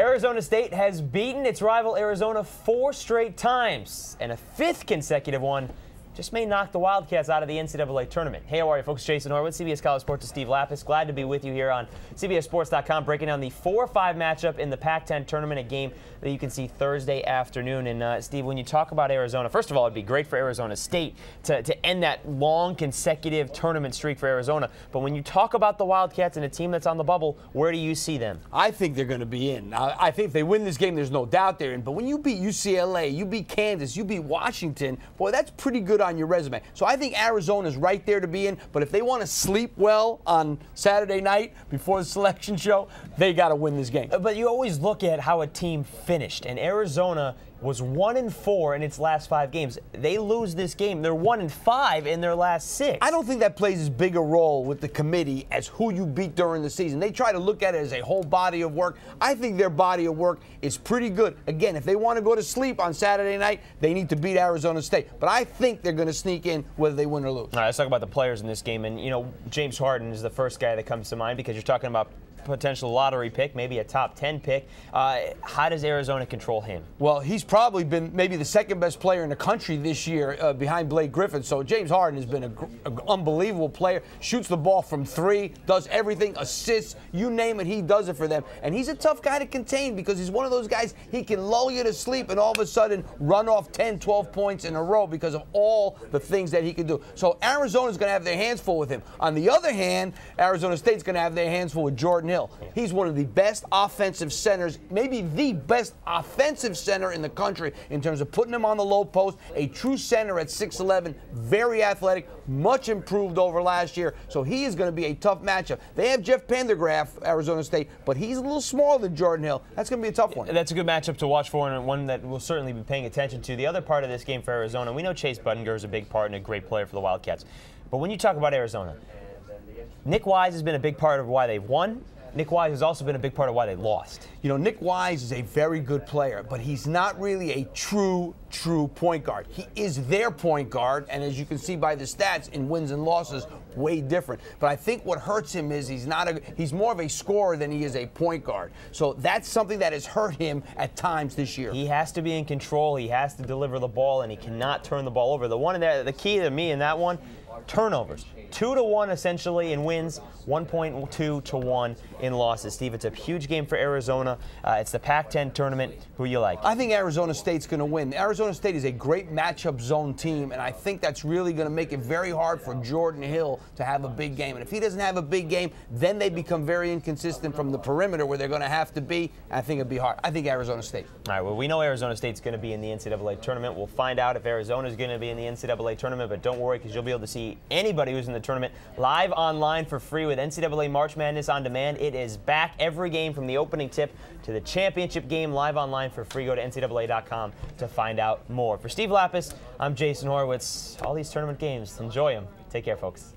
Arizona State has beaten its rival Arizona 4 straight times, and a 5th consecutive one just may knock the Wildcats out of the NCAA tournament. Hey, how are you, folks? Jason Horowitz, CBS College Sports' Steve Lapis. Glad to be with you here on CBSSports.com, breaking down the 4-5 matchup in the Pac-10 tournament, a game that you can see Thursday afternoon. And, Steve, when you talk about Arizona, first of all, it'd be great for Arizona State to end that long consecutive tournament streak for Arizona. But when you talk about the Wildcats and a team that's on the bubble, where do you see them? I think they're going to be in. I think if they win this game, there's no doubt they're in. But when you beat UCLA, you beat Kansas, you beat Washington, boy, that's pretty good on your resume. So I think Arizona's right there to be in, but if they want to sleep well on Saturday night before the selection show, they got to win this game. But you always look at how a team finished, and Arizona was 1-4 in its last 5 games. They lose this game, they're 1-5 in their last 6. I don't think that plays as big a role with the committee as who you beat during the season. They try to look at it as a whole body of work. I think their body of work is pretty good. Again, if they want to go to sleep on Saturday night, they need to beat Arizona State. But I think they're going to sneak in whether they win or lose. All right, let's talk about the players in this game. And, you know, James Harden is the first guy that comes to mind because you're talking about potential lottery pick, maybe a top 10 pick. How does Arizona control him? Well, he's probably been maybe the second best player in the country this year behind Blake Griffin. So James Harden has been an unbelievable player. Shoots the ball from 3, does everything, assists, you name it, he does it for them. And he's a tough guy to contain because he's one of those guys, he can lull you to sleep and all of a sudden run off 10, 12 points in a row because of all the things that he can do. So Arizona's going to have their hands full with him. On the other hand, Arizona State's going to have their hands full with Jordan Hill. He's one of the best offensive centers, maybe the best offensive center in the country in terms of putting him on the low post, a true center at 6'11", very athletic, much improved over last year. So he is going to be a tough matchup. They have Jeff Pendergraph, Arizona State, but he's a little smaller than Jordan Hill. That's going to be a tough one. That's a good matchup to watch for and one that we'll certainly be paying attention to. The other part of this game for Arizona, we know Chase Budinger is a big part and a great player for the Wildcats. But when you talk about Arizona, Nic Wise has been a big part of why they've won. Nic Wise has also been a big part of why they lost. You know, Nic Wise is a very good player, but he's not really a true point guard. He is their point guard, and as you can see by the stats in wins and losses, way different. But I think what hurts him is he's more of a scorer than he is a point guard. So that's something that has hurt him at times this year. He has to be in control. He has to deliver the ball, and he cannot turn the ball over. The key to me in that one, turnovers. 2-1 essentially in wins, 1.2-1 in losses. Steve, it's a huge game for Arizona. It's the Pac-10 tournament. Who you like? I think Arizona State's going to win. Arizona State is a great matchup zone team, and I think that's really going to make it very hard for Jordan Hill to have a big game. And if he doesn't have a big game, then they become very inconsistent from the perimeter where they're going to have to be. I think it'd be hard. I think Arizona State. All right, well, we know Arizona State's going to be in the NCAA tournament. We'll find out if Arizona's going to be in the NCAA tournament, but don't worry because you'll be able to see anybody who's in the tournament live online for free with NCAA March Madness on demand. It is back, every game from the opening tip to the championship game, live online for free. Go to NCAA.com to find out more. For Steve Lappas, I'm Jason Horowitz. All these tournament games, enjoy them. Take care, folks.